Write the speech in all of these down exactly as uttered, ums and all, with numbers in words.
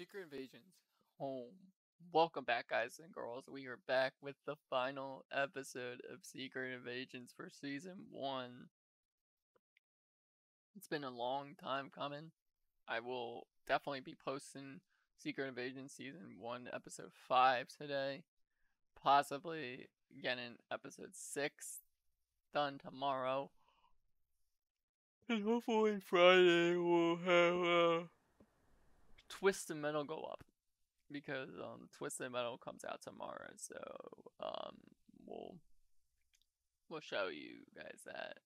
Secret Invasion's home. Welcome back, guys and girls. We are back with the final episode of Secret Invasions for season one. It's been a long time coming. I will definitely be posting Secret Invasion season one episode five today. Possibly getting episode six done tomorrow. And hopefully Friday we'll have uh, Twisted Metal go up, because um Twisted Metal comes out tomorrow, so um we'll we'll show you guys that.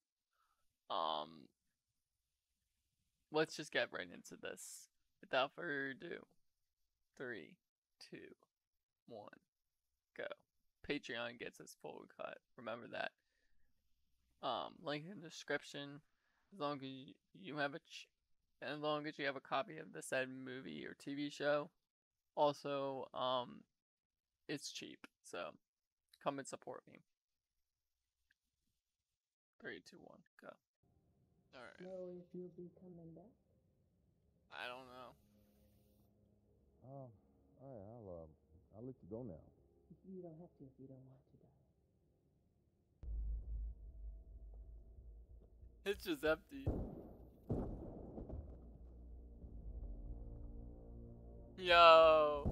Um let's just get right into this. Without further ado, three, two, one, go. Patreon gets its full cut. Remember that. Um, link in the description. As long as you have a, ch as long as you have a copy of the said movie or T V show. Also, um, it's cheap, so come and support me. Three, two, one, go. All right. So if you'll be coming back? I don't know. Oh, all right. I'll um, uh, I'll let you go now. You don't have to if you don't want to, die. It's just empty. Yo.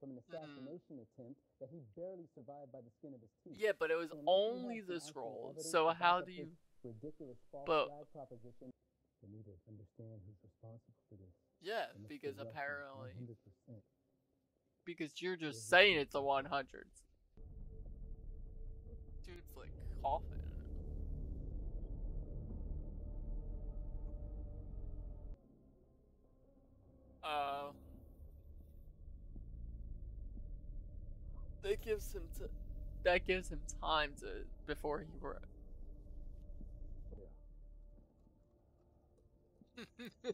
From an assassination mm. attempt that he barely survived by the skin of his teeth. Yeah, but it was and only the scroll. So how do you? Ridiculous false flag proposition. You need to understand who's responsible for this. Yeah, because apparently. one hundred percent. Because you're just saying it's the one hundreds. Dude, it's like coughing. Uh. That gives him t that gives him time to before he were. For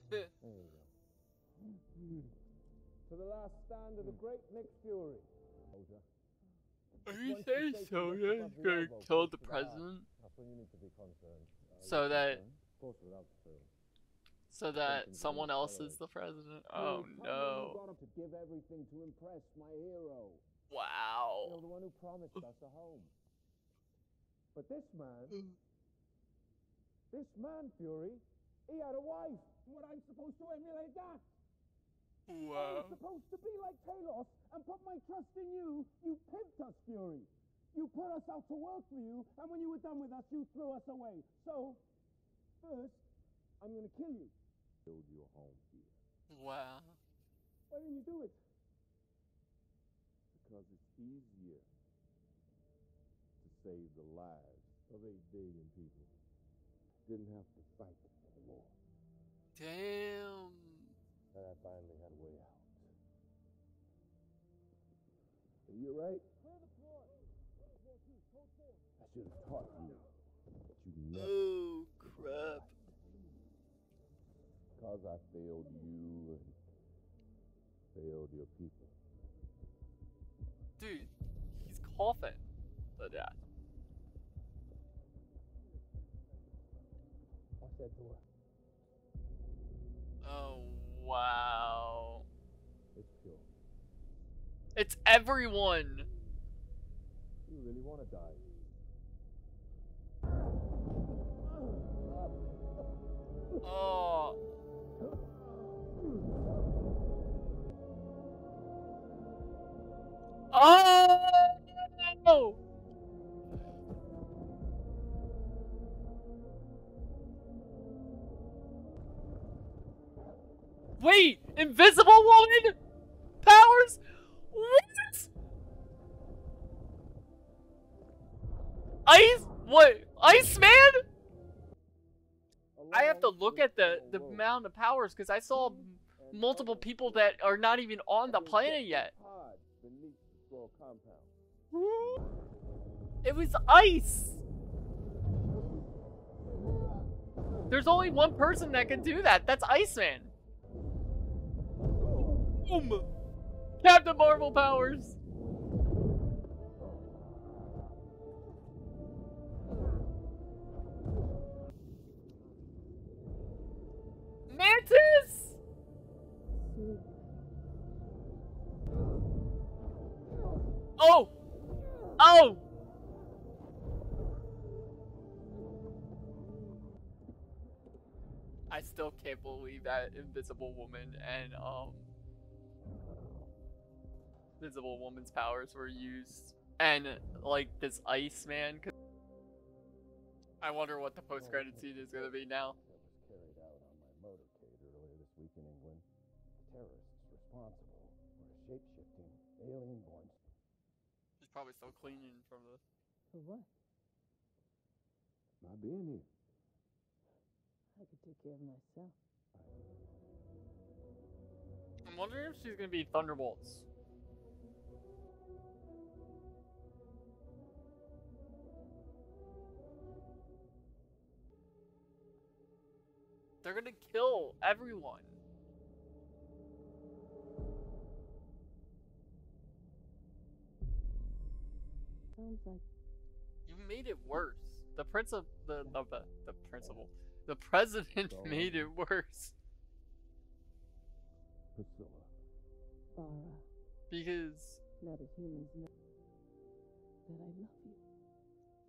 the last stand of the great Nick Fury. Are you saying so? Yeah, he's going to kill the president? So that... So that someone else is the president? Oh no. Wow. The one who promised us a home. But this man... This man, Fury, he had a wife. What, I'm supposed to emulate that? Wow. I was supposed to be like Talos and put my trust in you. You pimped us, Fury. You put us out to work for you, and when you were done with us, you threw us away. So, first, I'm going to kill you. Build your home here. Wow. Why didn't you do it? Because it's easier to save the lives of eight billion people. Didn't have to fight them anymore. Damn. And I finally had a way out. Are you right? I should have taught you, but you never. Oh, crap. Because I failed you and failed your people. Dude, he's coughing to death. I said to her. Oh, wow. It's pure. It's everyone. You really want to die? Oh. Oh. Wait, Invisible Woman powers? What? Ice? What? Iceman? I have to look at the the amount of powers because I saw multiple people that are not even on the planet yet. It was ice. There's only one person that can do that. That's Iceman. Boom. Captain Marvel powers. Mantis. I still can't believe that Invisible Woman and um Invisible Woman's powers were used, and like this Iceman. I wonder what the post-credit scene is going to be now. Carried out on my motorcade earlier this week in England. Terrorists responsible for a shape-shifting alien-born. He's probably still cleaning from the. For what? Not being here. I could take care of myself. I'm wondering if she's going to be Thunderbolts. They're gonna kill everyone. Sounds like you made it worse. The prince of the of the, the principal, the president made it worse. Priscilla. Uh, because not a human. That I love you.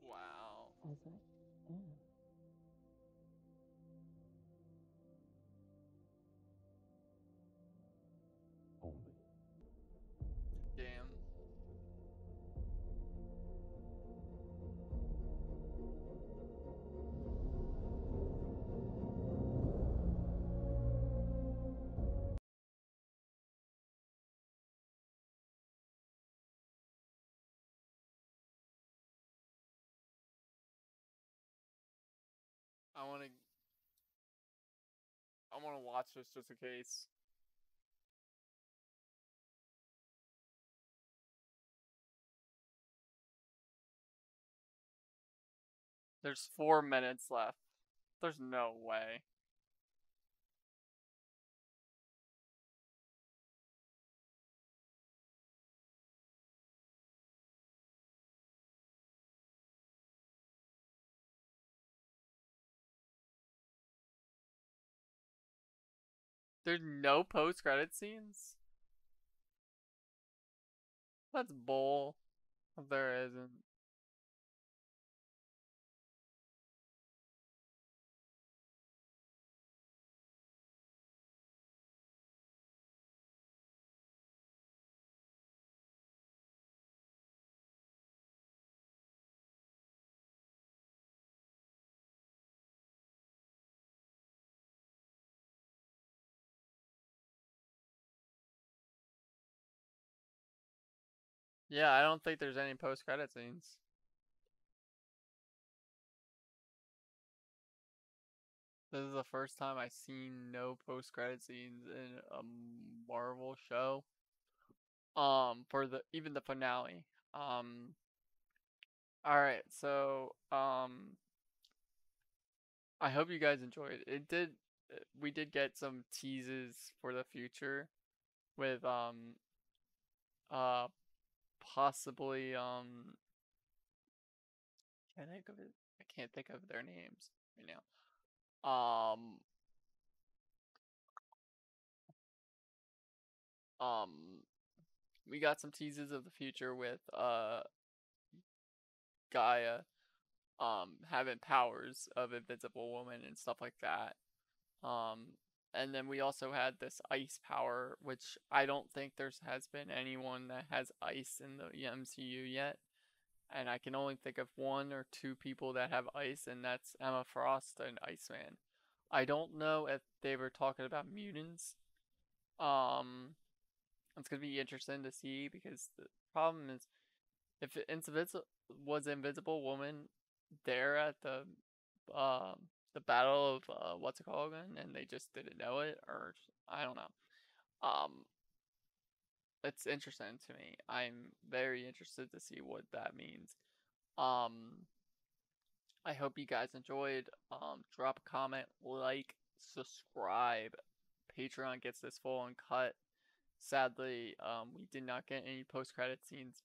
Wow. As I am. I want to. I want to watch this just in case. There's four minutes left. There's no way. There's no post-credit scenes? That's bull. If there isn't. Yeah, I don't think there's any post-credit scenes. This is the first time I've seen no post-credit scenes in a Marvel show. Um, for the even the finale. Um. All right, so um. I hope you guys enjoyed it. It did. We did get some teases for the future, with um. Uh. Possibly, um, can I think of it? I can't think of their names right now. Um, um, we got some teases of the future with uh, Gaia, um, having powers of Invisible Woman and stuff like that. Um, and then we also had this ice power, which I don't think there's has been anyone that has ice in the M C U yet. And I can only think of one or two people that have ice, and that's Emma Frost and Iceman. I don't know if they were talking about mutants. Um, it's going to be interesting to see, because the problem is, if it was Invisible Woman there at the... Uh, the battle of uh, what's it called again, and they just didn't know it, or I don't know. Um, it's interesting to me. I'm very interested to see what that means. Um, I hope you guys enjoyed. Um, drop a comment, like, subscribe. Patreon gets this full and cut. Sadly, um, we did not get any post-credit scenes,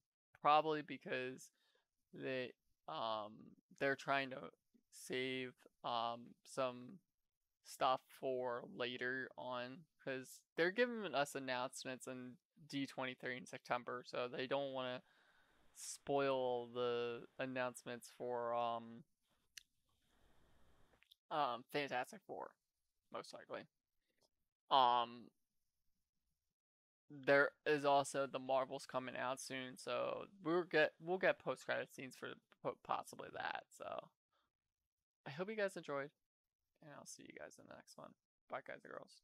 probably because they um they're trying to save um some stuff for later on, because they're giving us announcements in D twenty-three in September, so they don't want to spoil the announcements for um um Fantastic Four. most likely. Um, there is also the Marvels coming out soon, so we'll get we'll get post credit scenes for possibly that. So I hope you guys enjoyed, and I'll see you guys in the next one. Bye, guys and girls.